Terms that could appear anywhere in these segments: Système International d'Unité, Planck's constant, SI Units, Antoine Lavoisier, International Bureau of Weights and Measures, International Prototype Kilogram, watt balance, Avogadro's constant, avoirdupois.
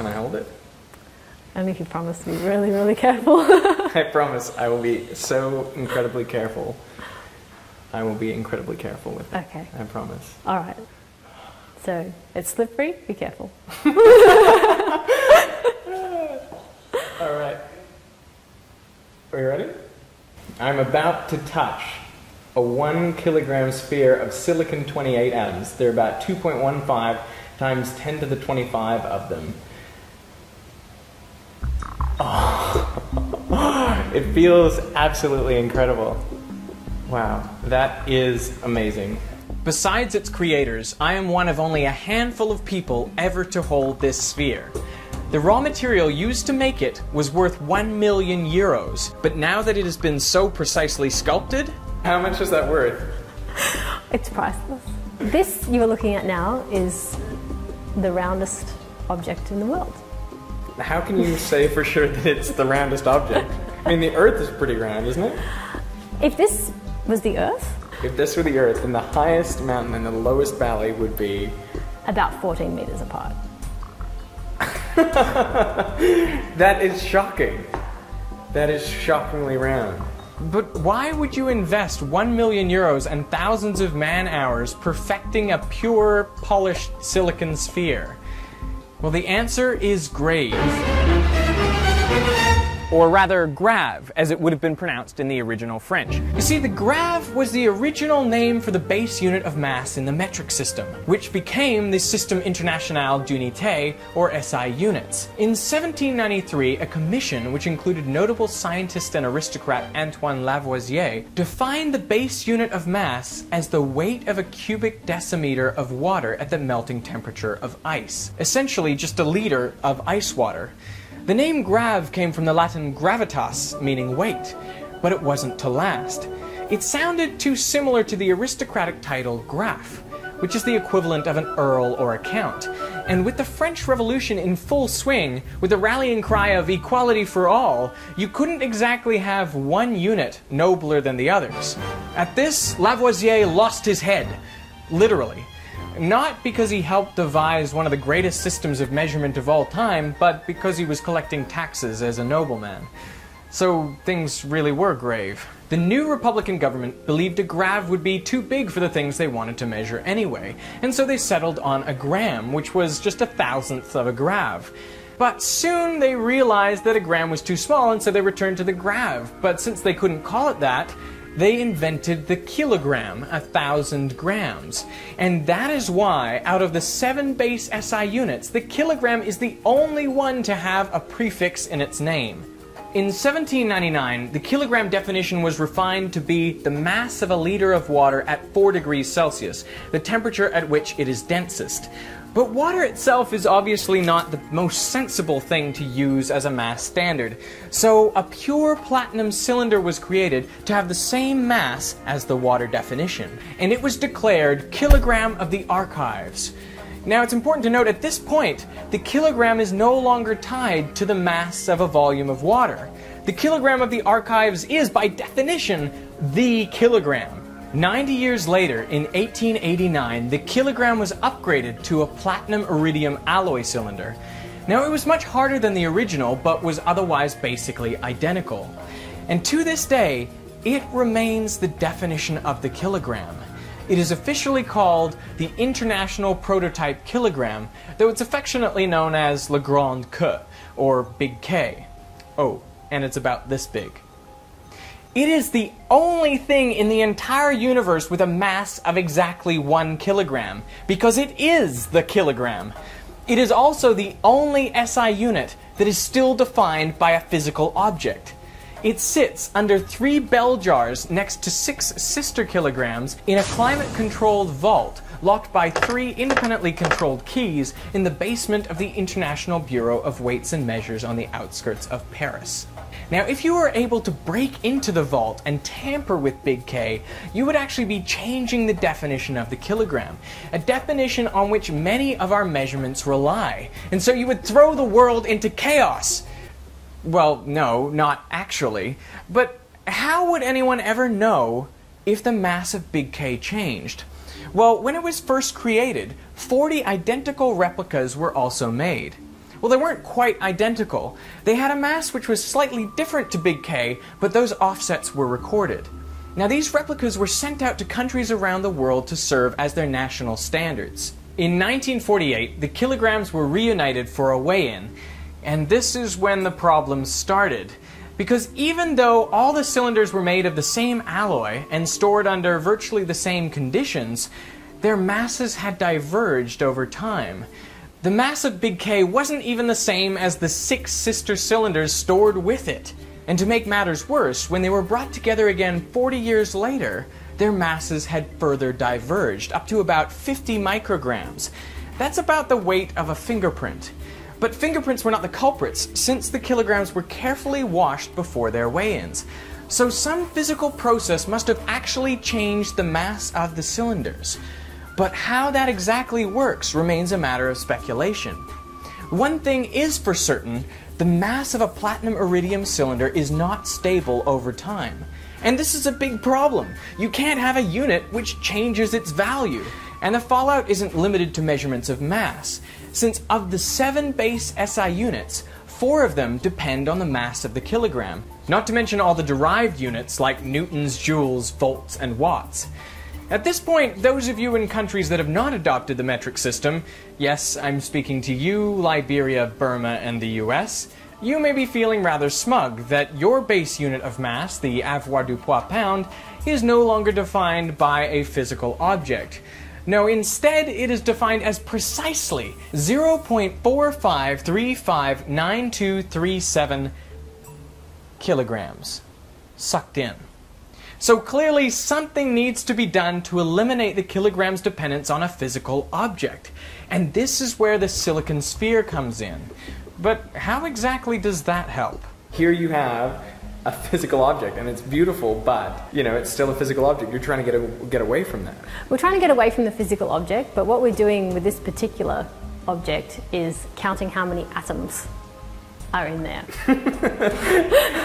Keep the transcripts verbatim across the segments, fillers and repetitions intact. Can I hold it? And if you promise to be really, really careful. I promise I will be so incredibly careful. I will be incredibly careful with it. Okay. I promise. All right. So it's slippery. Be careful. All right. Are you ready? I'm about to touch a one kilogram sphere of silicon twenty-eight atoms. There are about two point one five times ten to the twenty-five of them. Oh. It feels absolutely incredible. Wow, that is amazing. Besides its creators, I am one of only a handful of people ever to hold this sphere. The raw material used to make it was worth one million euros, but now that it has been so precisely sculpted... How much is that worth? It's priceless. This you are looking at now is the roundest object in the world. How can you say for sure that it's the roundest object? I mean, the Earth is pretty round, isn't it? If this was the Earth? If this were the Earth, then the highest mountain and the lowest valley would be... about fourteen meters apart. That is shocking. That is shockingly round. But why would you invest one million euros and thousands of man-hours perfecting a pure, polished silicon sphere? Well, the answer is grave. Or rather, grave, as it would have been pronounced in the original French. You see, the grave was the original name for the base unit of mass in the metric system, which became the Système International d'Unité, or S I Units. In seventeen ninety-three, a commission which included notable scientist and aristocrat Antoine Lavoisier defined the base unit of mass as the weight of a cubic decimeter of water at the melting temperature of ice, essentially just a liter of ice water. The name grave came from the Latin gravitas, meaning weight, but it wasn't to last. It sounded too similar to the aristocratic title Graf, which is the equivalent of an earl or a count. And with the French Revolution in full swing, with the rallying cry of equality for all, you couldn't exactly have one unit nobler than the others. At this, Lavoisier lost his head, literally. Not because he helped devise one of the greatest systems of measurement of all time, but because he was collecting taxes as a nobleman. So things really were grave. The new Republican government believed a grave would be too big for the things they wanted to measure anyway, and so they settled on a gram, which was just a thousandth of a grave. But soon they realized that a gram was too small, and so they returned to the grave. But since they couldn't call it that, they invented the kilogram, a thousand grams. And that is why, out of the seven base S I units, the kilogram is the only one to have a prefix in its name. In seventeen ninety-nine, the kilogram definition was refined to be the mass of a liter of water at four degrees Celsius, the temperature at which it is densest. But water itself is obviously not the most sensible thing to use as a mass standard, so a pure platinum cylinder was created to have the same mass as the water definition, and it was declared kilogram of the archives. Now, it's important to note at this point, the kilogram is no longer tied to the mass of a volume of water. The kilogram of the archives is, by definition, the kilogram. Ninety years later, in eighteen eighty-nine, the kilogram was upgraded to a platinum iridium alloy cylinder. Now, it was much harder than the original, but was otherwise basically identical. And to this day, it remains the definition of the kilogram. It is officially called the International Prototype Kilogram, though it's affectionately known as Le Grand Que, or Big K. Oh, and it's about this big. It is the only thing in the entire universe with a mass of exactly one kilogram, because it is the kilogram. It is also the only S I unit that is still defined by a physical object. It sits under three bell jars next to six sister kilograms in a climate-controlled vault, locked by three independently controlled keys in the basement of the International Bureau of Weights and Measures on the outskirts of Paris. Now, if you were able to break into the vault and tamper with Big K, you would actually be changing the definition of the kilogram, a definition on which many of our measurements rely. And so you would throw the world into chaos. Well, no, not actually. But how would anyone ever know if the mass of Big K changed? Well, when it was first created, forty identical replicas were also made. Well, they weren't quite identical. They had a mass which was slightly different to Big K, but those offsets were recorded. Now, these replicas were sent out to countries around the world to serve as their national standards. In nineteen forty-eight, the kilograms were reunited for a weigh-in, and this is when the problem started. Because even though all the cylinders were made of the same alloy and stored under virtually the same conditions, their masses had diverged over time. The mass of Big K wasn't even the same as the six sister cylinders stored with it. And to make matters worse, when they were brought together again forty years later, their masses had further diverged, up to about fifty micrograms. That's about the weight of a fingerprint. But fingerprints were not the culprits, since the kilograms were carefully washed before their weigh-ins. So some physical process must have actually changed the mass of the cylinders. But how that exactly works remains a matter of speculation. One thing is for certain, the mass of a platinum iridium cylinder is not stable over time. And this is a big problem. You can't have a unit which changes its value. And the fallout isn't limited to measurements of mass, since of the seven base S I units, four of them depend on the mass of the kilogram, not to mention all the derived units like newtons, joules, volts, and watts. At this point, those of you in countries that have not adopted the metric system, yes, I'm speaking to you, Liberia, Burma, and the U S, you may be feeling rather smug that your base unit of mass, the avoirdupois-pound, is no longer defined by a physical object. No, instead it is defined as precisely zero point four five three five nine two three seven kilograms sucked in. So clearly something needs to be done to eliminate the kilogram's dependence on a physical object. And this is where the silicon sphere comes in. But how exactly does that help? Here you have a physical object, and it's beautiful, but you know, it's still a physical object. You're trying to get a, get away from that. We're trying to get away from the physical object, but what we're doing with this particular object is counting how many atoms are in there.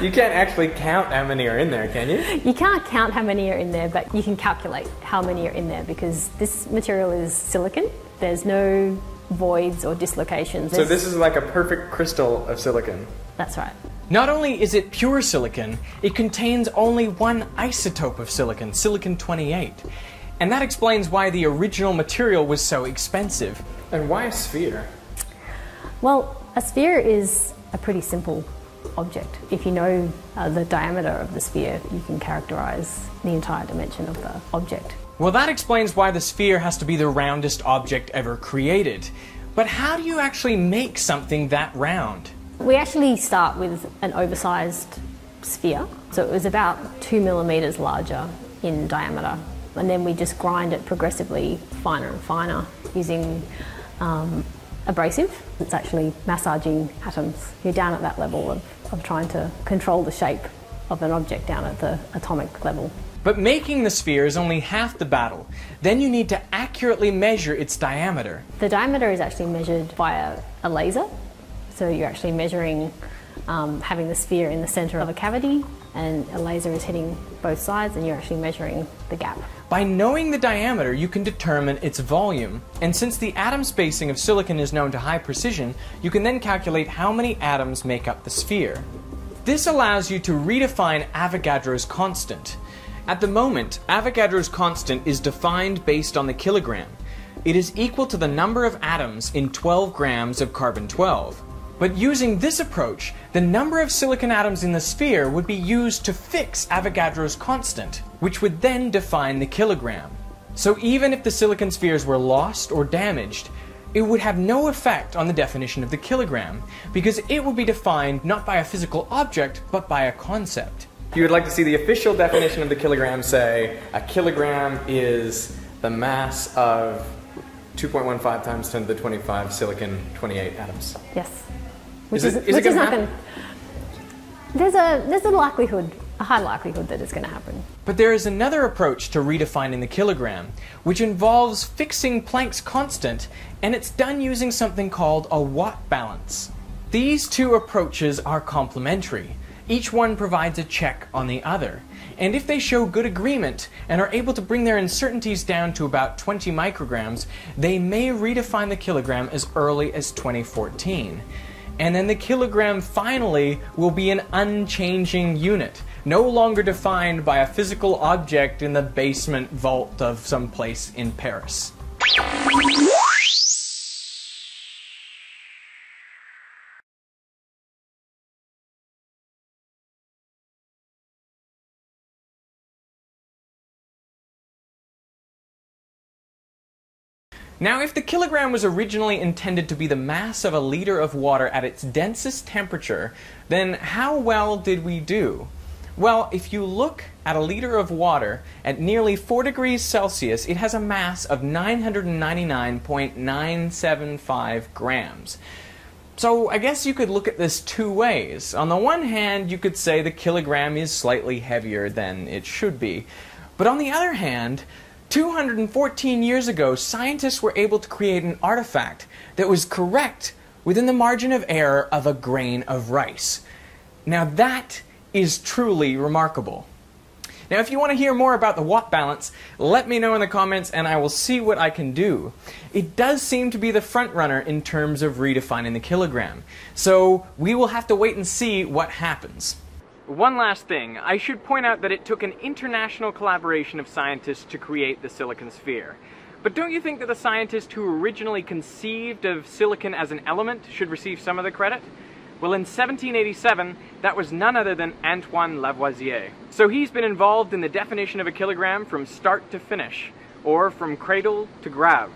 You can't actually count how many are in there, can you? You can't count how many are in there, but you can calculate how many are in there, because this material is silicon. There's no voids or dislocations. There's... So this is like a perfect crystal of silicon. That's right. Not only is it pure silicon, it contains only one isotope of silicon, silicon twenty-eight. And that explains why the original material was so expensive. And why a sphere? Well, a sphere is a pretty simple object. If you know uh, the diameter of the sphere, you can characterize the entire dimension of the object. Well, that explains why the sphere has to be the roundest object ever created. But how do you actually make something that round? We actually start with an oversized sphere, so it was about two millimeters larger in diameter, and then we just grind it progressively finer and finer using um, abrasive. It's actually massaging atoms. You're down at that level of, of trying to control the shape of an object down at the atomic level. But making the sphere is only half the battle. Then you need to accurately measure its diameter. The diameter is actually measured via a laser. So you're actually measuring, um, having the sphere in the center of a cavity, and a laser is hitting both sides, and you're actually measuring the gap. By knowing the diameter, you can determine its volume. And since the atom spacing of silicon is known to high precision, you can then calculate how many atoms make up the sphere. This allows you to redefine Avogadro's constant. At the moment, Avogadro's constant is defined based on the kilogram. It is equal to the number of atoms in twelve grams of carbon twelve. But using this approach, the number of silicon atoms in the sphere would be used to fix Avogadro's constant, which would then define the kilogram. So even if the silicon spheres were lost or damaged, it would have no effect on the definition of the kilogram, because it would be defined not by a physical object, but by a concept. You would like to see the official definition of the kilogram say, a kilogram is the mass of two point one five times ten to the twenty-five silicon twenty-eight atoms. Yes. Which is, is, it, is, which it is not going to there's a There's a likelihood, a high likelihood that it's going to happen. But there is another approach to redefining the kilogram, which involves fixing Planck's constant, and it's done using something called a watt balance. These two approaches are complementary. Each one provides a check on the other, and if they show good agreement and are able to bring their uncertainties down to about twenty micrograms, they may redefine the kilogram as early as twenty fourteen. And then the kilogram finally will be an unchanging unit, no longer defined by a physical object in the basement vault of some place in Paris. Now, if the kilogram was originally intended to be the mass of a liter of water at its densest temperature, then how well did we do? Well, if you look at a liter of water at nearly four degrees Celsius, it has a mass of nine hundred ninety-nine point nine seven five grams. So I guess you could look at this two ways. On the one hand, you could say the kilogram is slightly heavier than it should be, but on the other hand, two hundred fourteen years ago, scientists were able to create an artifact that was correct within the margin of error of a grain of rice. Now that is truly remarkable. Now if you want to hear more about the watt balance, let me know in the comments and I will see what I can do. It does seem to be the front runner in terms of redefining the kilogram, so we will have to wait and see what happens. One last thing, I should point out that it took an international collaboration of scientists to create the silicon sphere. But don't you think that the scientist who originally conceived of silicon as an element should receive some of the credit? Well, in seventeen eighty-seven, that was none other than Antoine Lavoisier. So he's been involved in the definition of a kilogram from start to finish, or from cradle to grave.